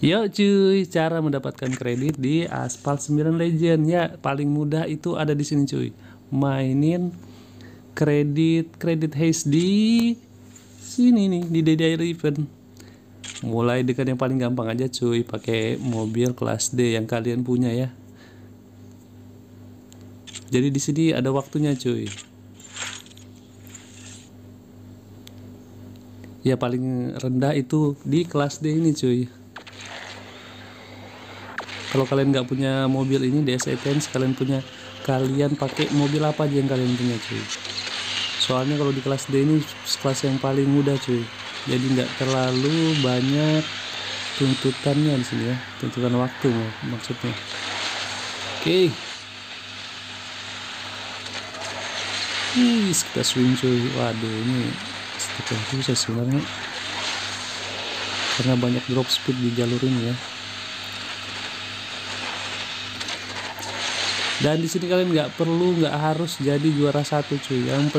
Yuk cuy, cara mendapatkan kredit di Asphalt 9 Legend ya, paling mudah itu ada di sini cuy. Mainin kredit hash di sini nih, di DDI Reventón. Mulai dekat yang paling gampang aja cuy, pakai mobil kelas D yang kalian punya ya. Jadi di sini ada waktunya cuy. Ya paling rendah itu di kelas D ini cuy. Kalau kalian nggak punya mobil ini DSE Ten, kalian punya, kalian pakai mobil apa aja yang kalian punya cuy. Soalnya kalau di kelas D ini kelas yang paling mudah cuy. Jadi nggak terlalu banyak tuntutannya di sini ya, tuntutan waktu maksudnya. Oke. Wih, kita swing cuy. Waduh, ini sedikit susah sebenarnya karena banyak drop speed di jalur ini ya. Dan di sini kalian nggak harus jadi juara satu cuy. Yang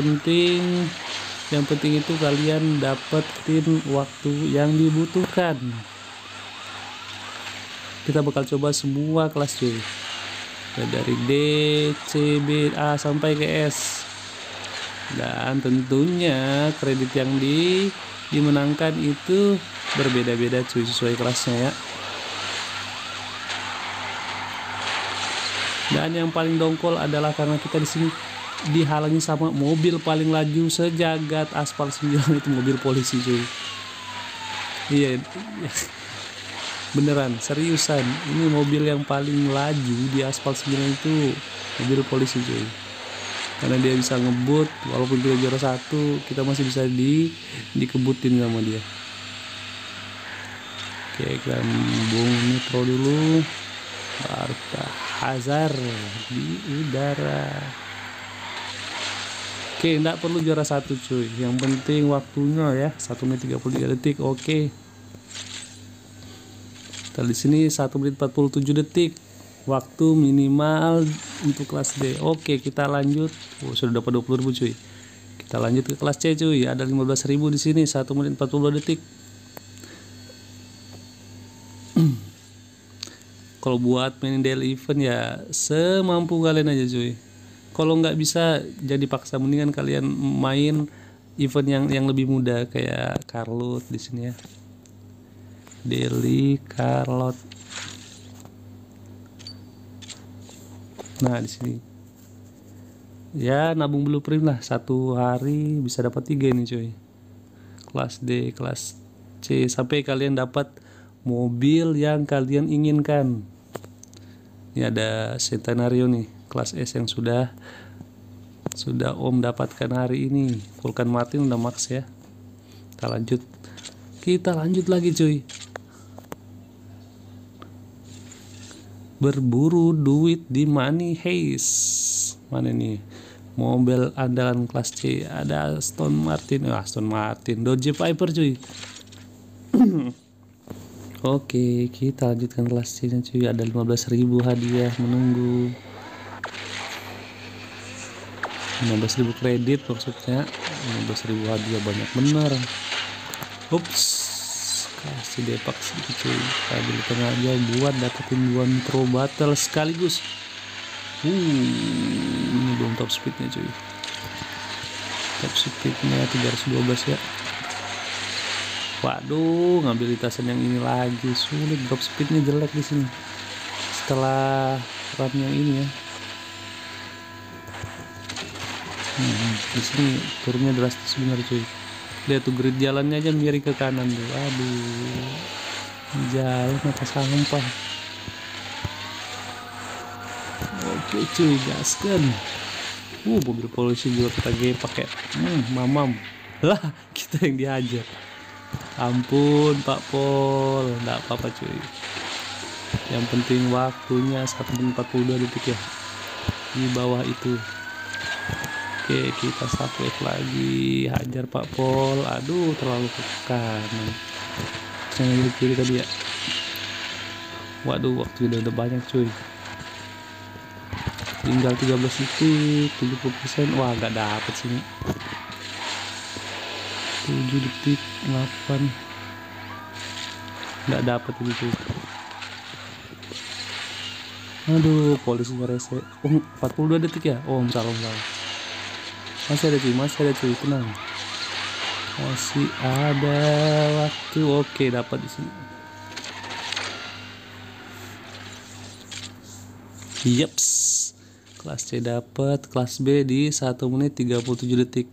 penting itu kalian dapetin waktu yang dibutuhkan. Kita bakal coba semua kelas cuy, dari D, C, B, A sampai ke S. Dan tentunya kredit yang dimenangkan itu berbeda-beda cuy sesuai kelasnya ya. Dan yang paling dongkol adalah karena kita di sini dihalangi sama mobil paling laju sejagat Asphalt 9, itu mobil polisi cuy. Iya, beneran seriusan, ini mobil yang paling laju di Asphalt 9 itu mobil polisi cuy. Karena dia bisa ngebut, walaupun kita juara satu, kita masih bisa dikebutin sama dia. Oke, kita buang nitro dulu. Baru kita hazar di udara. Oke, nggak perlu juara satu cuy, yang penting waktunya ya. 1 menit 33 detik. Oke, kita di sini 1 menit 47 detik, waktu minimal untuk kelas D. Oke, kita lanjut. Oh, sudah dapat 20.000 cuy. Kita lanjut ke kelas C cuy, ada 15.000 di sini, 1 menit 42 detik. Kalau buat main daily event ya semampu kalian aja cuy. Kalau nggak bisa jadi paksa, mendingan kalian main event yang lebih mudah kayak Carlot di sini ya. Daily Carlot. Nah, di sini ya nabung blueprint lah, 1 hari bisa dapat 3 ini cuy. Kelas D, kelas C, sampai kalian dapat mobil yang kalian inginkan. Ini ada Centenario nih, kelas S yang sudah Om dapatkan hari ini. Vulcan Martin udah max ya. Kita lanjut lagi cuy. Berburu duit di money heist. Mana nih mobil andalan kelas C? Ada Aston Martin, Dodge Piper cuy. Oke, kita lanjutkan kelas C nya cuy. Ada 15.000 hadiah menunggu, 15.000 kredit maksudnya, 15.000 hadiah, banyak bener. Ups, kasih depak sedikit cuy. Kita di tengah aja buat dapetin 2 nitro battle sekaligus. Ini belum top speednya cuy. Top speednya 312 ya. Waduh, ngambil lintasan yang ini lagi sulit, drop speednya jelek di sini. Setelah run yang ini ya, di sini turunnya drastis benar cuy. Lihat tuh grid jalannya aja miring ke kanan tuh. Aduh, jalan atas sampah. Oke cuy, gaskan. Mobil polisi juga kita pakai. Mamam lah, kita yang dihajar. Ampun Pak Pol, enggak apa-apa cuy. Yang penting waktunya 1 menit 42 detik ya. Di bawah itu. Oke, kita subway lagi, hajar Pak Pol. Aduh, terlalu ke kanan. Jangan ke kiri tadi ya. Waduh, waktu udah banyak cuy. Tinggal 13 detik, 70%. Wah, enggak dapet sini. 7 detik 8 nggak dapet itu. Aduh, polisinya rese. Oh, 42 detik ya? Oh, salah. Masih ada cuy, tenang. Masih ada waktu. Oke, dapat di sini. Yeps. Kelas C dapat, kelas B di 1 menit 37 detik.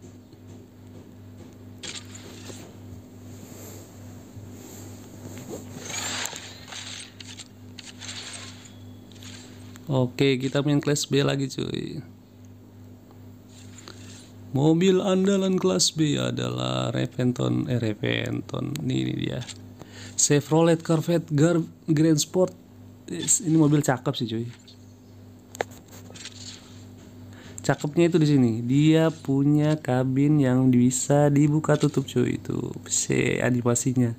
Oke, kita main kelas B lagi cuy. Mobil andalan kelas B adalah Reventón, ini dia, Chevrolet Corvette Grand Sport. Ini mobil cakep sih cuy. Cakepnya itu di sini, dia punya kabin yang bisa dibuka tutup cuy, itu animasinya.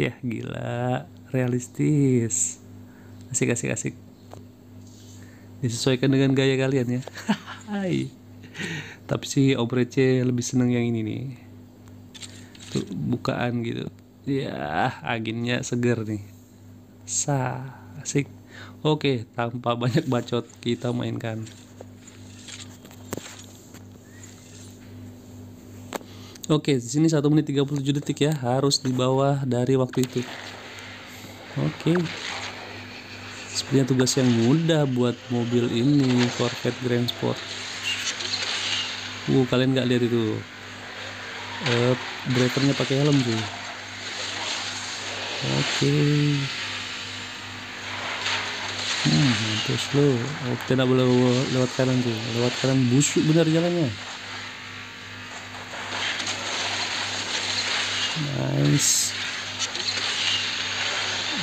Yah gila, realistis. Asik. Disesuaikan dengan gaya kalian ya. Tapi sih obrece lebih seneng yang ini nih. Tuh, bukaan gitu. Ya, anginnya seger nih. Asik. Oke, tanpa banyak bacot kita mainkan. Oke, di sini 1 menit 37 detik ya, harus di bawah dari waktu itu. Oke. Sepertinya tugas yang mudah buat mobil ini, Corvette Grand Sport. Kalian nggak lihat itu, drivernya pakai helm tuh. Oke. Terus lo, tidak boleh lewat kanan tuh, lewat kanan busuk benar jalannya. Nice.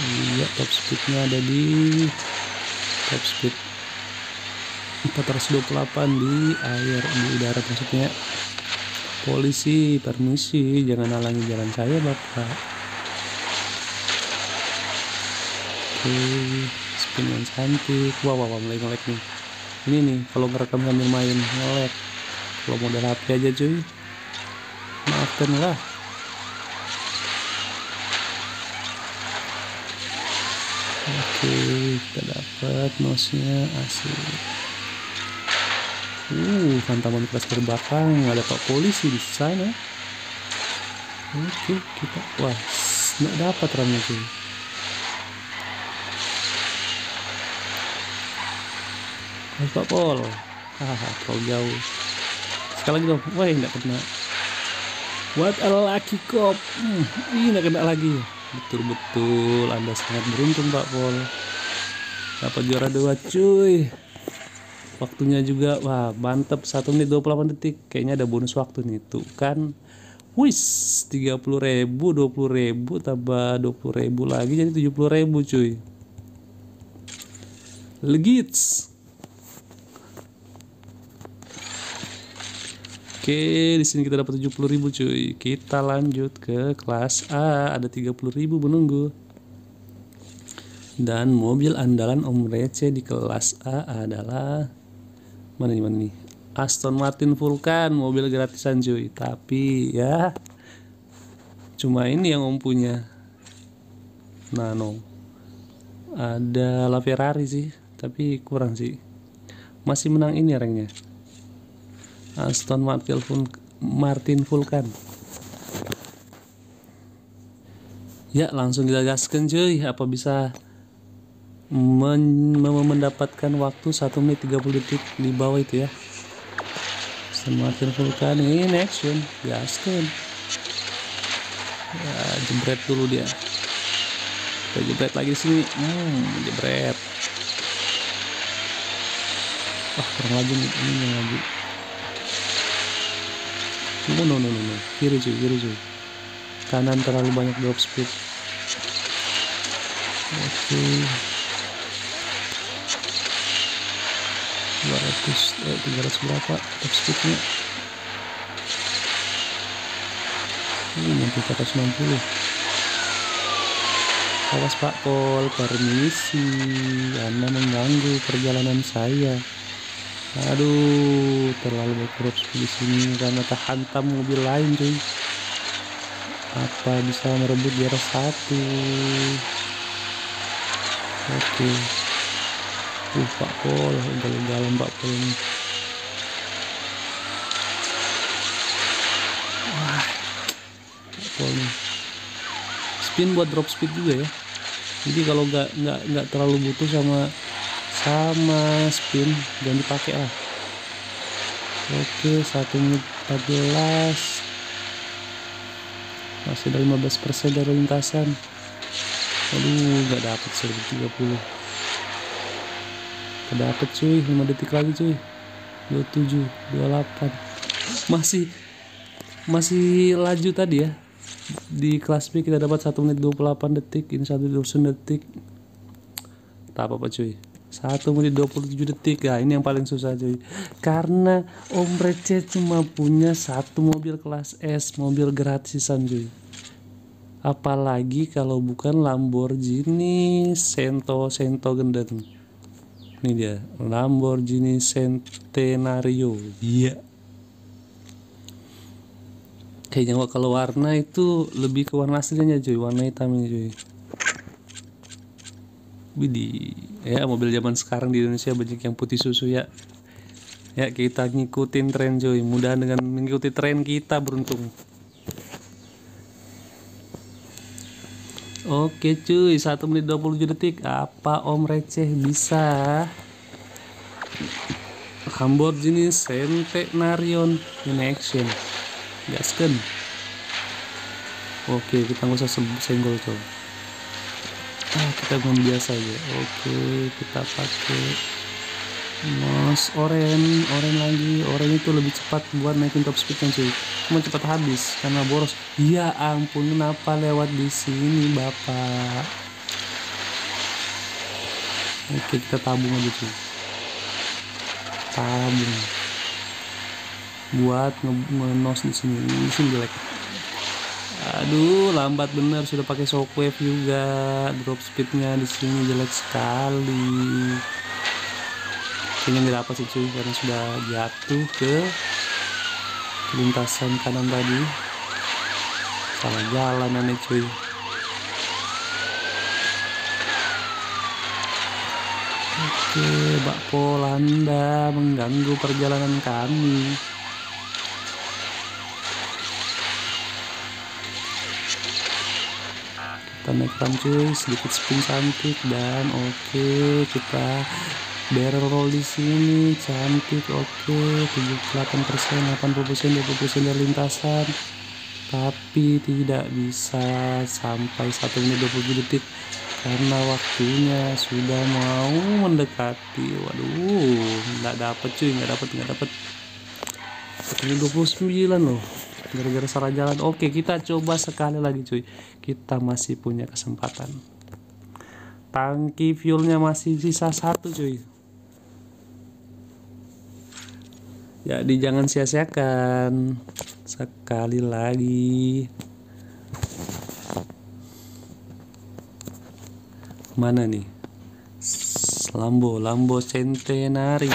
Iya, top speednya ada di top speed 428 di air, di udara maksudnya. Polisi, permisi, jangan halangi jalan saya bapak. Oke, spin yang cantik. Wah, melek nih. Ini nih, kalau ngerekam sambil main melek. Kalau model HP aja cuy, maafkan lah. Oke, kita dapat nosnya, asik. Hantaman kelas terbakang, ada pak polisi di sana. Oke, kita, wah, nggak dapat ramnya tuh. Pak pol, hahaha, terlalu jauh. Sekali lagi dong, wah, nggak kena. What a lucky cop, ini nggak kena lagi. Betul-betul Anda sangat beruntung Pak Pol, dapat juara 2 cuy. Waktunya juga, wah mantep, 1 menit 28 detik. Kayaknya ada bonus waktu nih, tuh kan. Wis, 30.000, 20.000, tambah 20.000 lagi jadi 70.000 cuy. Legits. Oke, di sini kita dapat 70.000 cuy. Kita lanjut ke kelas A, ada 30.000 menunggu. Dan mobil andalan Om Rece di kelas A adalah mana nih? Aston Martin Vulcan, mobil gratisan cuy. Tapi ya cuma ini yang Om punya. Nano. Ada LaFerrari sih, tapi kurang sih. Masih menang ini ranknya. Aston Martin Vulcan. Ya, langsung kita gaskan cuy. Apa bisa mendapatkan waktu 1 menit 30 detik di bawah itu ya. Aston Martin Vulcan in action, gaskan. Ya, jebret dulu dia. Kita jebret lagi sini. Jebret. Wah, kurang laju nih, ini yang laju. No. Kiri cuy. Kanan terlalu banyak drop speed. Oke. 300 berapa drop speednya? Ini 490. Awas Pak Pol, permisi, Anda mengganggu perjalanan saya. Aduh, terlalu banyak drop speed di sini karena terhantam mobil lain cuy. Apa bisa merebut juara satu? Oke. Pak Pol, jalan-jalan Pak Pol ini. Wah, Pak Pol ini. Spin buat drop speed juga ya. Jadi kalau nggak terlalu butuh sama spin, jangan dipakai lah. Oke, 1 menit 14, masih ada 15% dari lintasan. Aduh, nggak dapat 130. Dapat cuy, 5 detik lagi cuy. 27, 28. Masih laju tadi ya. Di kelas B kita dapat 1 menit 28 detik, ini 129 detik. Tak apa-apa cuy. 1 menit 27 detik. Nah, ini yang paling susah cuy. Karena Om Receh cuma punya 1 mobil kelas S, mobil gratisan cuy. Apalagi kalau bukan Lamborghini Cento Gendeng. Ini dia, Lamborghini Centenario. Iya. Yeah. Kayaknya kalau warna itu lebih ke warna aslinya cuy, warna hitamnya cuy. Widih, ya mobil zaman sekarang di Indonesia banyak yang putih susu ya. Ya kita ngikutin tren cuy, mudah dengan mengikuti tren kita beruntung. Oke cuy, 1 menit 27 detik, apa Om Receh bisa? Lamborghini Centenario in action. Gaskan. Oke, kita nggak usah senggol coy. Kita gom biasa aja. Oke, kita pakai mouse orange lagi. Orange itu lebih cepat buat naikin top speednya cuy. Cuma cepat habis karena boros. Ya ampun, kenapa lewat di sini bapak? Oke, kita tabung aja cuy. Tabung. Buat nge-nose di sini jelek. Aduh, lambat bener, sudah pakai shockwave juga. Drop speednya di sini jelek sekali. Kayaknya nggak dapat sih cuy, karena sudah jatuh ke lintasan kanan tadi. Salah jalan aneh cuy. Oke, Pak Pol, Anda mengganggu perjalanan kami. Kita naik ram cuy, sedikit spin cantik dan oke, kita barrel roll di sini cantik. Oke, 78%, 80%, 20% dari lintasan, tapi tidak bisa sampai 1 menit 20 detik karena waktunya sudah mau mendekati. Waduh, nggak dapet cuy, nggak dapet. 1 menit 29 loh, gara-gara salah jalan. Oke, kita coba sekali lagi cuy, kita masih punya kesempatan. Tangki fuelnya masih sisa 1 cuy, jadi jangan sia-siakan. Sekali lagi, mana nih Lambo Centenario.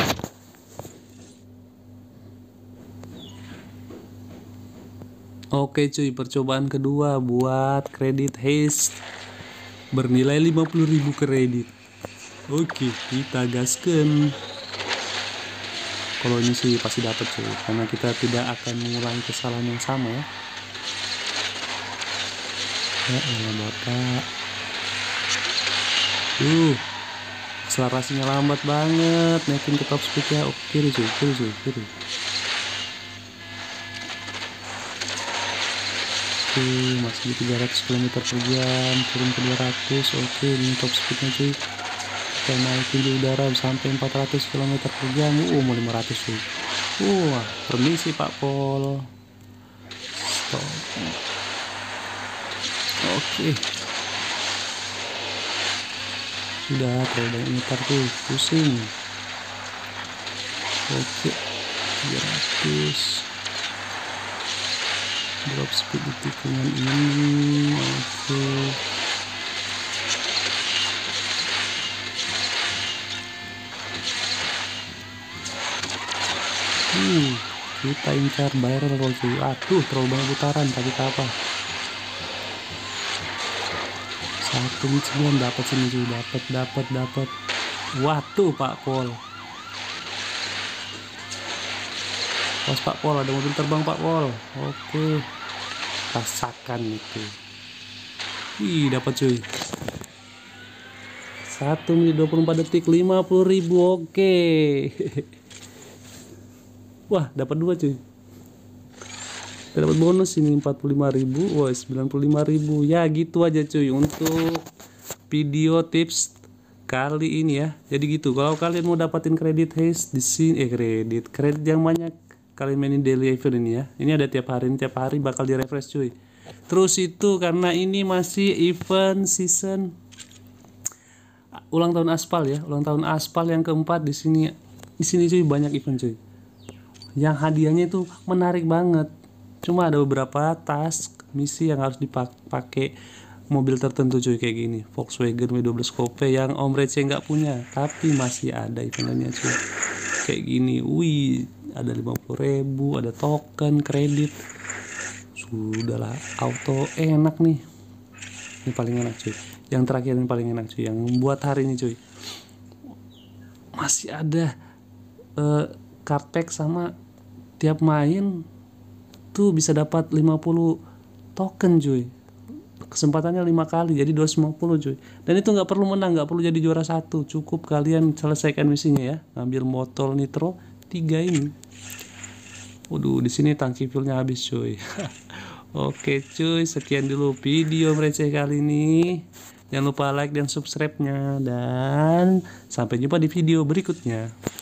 Oke cuy, percobaan kedua buat kredit haste bernilai 50.000 kredit. Oke, kita gaskan. Kalau ini sih pasti dapat cuy, karena kita tidak akan mengulangi kesalahan yang sama ya. Ya elah bapak. Akselerasinya lambat banget, naikin ke top speed ya. Oke, kiri cuy. Masih di 300 km/jam, turun ke 200. Oke, ini top speednya cuy, kita naikin di udara sampai 400 km/jam. Mau 500 cuy. Wah, permisi Pak Pol, stop. Oke, sudah terlalu banyak meter tuh, pusing. Oke, 300. Drop speed di tikungan ini. Oke, kita incar barrel roll cuy. Aduh, terlalu banyak putaran, tapi apa 1.9 dapat sini cuy, dapat. Wah tuh Pak Pol. Pas Pak Pol, ada mobil terbang Pak Pol. Oke. Rasakan itu. Wih, dapat cuy. 1 menit 24 detik, 50.000. Oke. Wah, dapat 2 cuy. Kita dapat bonus ini 45.000, wah 95.000. Ya gitu aja cuy untuk video tips kali ini ya. Jadi gitu, kalau kalian mau dapatin kredit haste di sini, kredit yang banyak, kalian mainin daily event ini ya. Ini ada tiap hari bakal di refresh cuy. Terus itu karena ini masih event season ulang tahun aspal ya, ulang tahun aspal yang keempat di sini cuy, banyak event cuy. Yang hadiahnya itu menarik banget. Cuma ada beberapa task misi yang harus dipakai mobil tertentu cuy, kayak gini Volkswagen W12 Coupe yang Om Rece nggak punya, tapi masih ada eventnya cuy kayak gini. Wih, ada 50.000, ada token kredit, sudahlah auto enak nih, ini paling enak cuy, yang terakhir ini paling enak cuy, yang buat hari ini cuy. Masih ada card pack, sama tiap main tuh bisa dapat 50 token cuy, kesempatannya 5 kali, jadi 250 cuy. Dan itu nggak perlu menang, nggak perlu jadi juara 1, cukup kalian selesaikan misinya ya. Ngambil motor nitro 3 ini. Waduh, di sini tangki fuelnya habis cuy. Oke cuy, sekian dulu video receh kali ini. Jangan lupa like dan subscribe-nya, dan sampai jumpa di video berikutnya.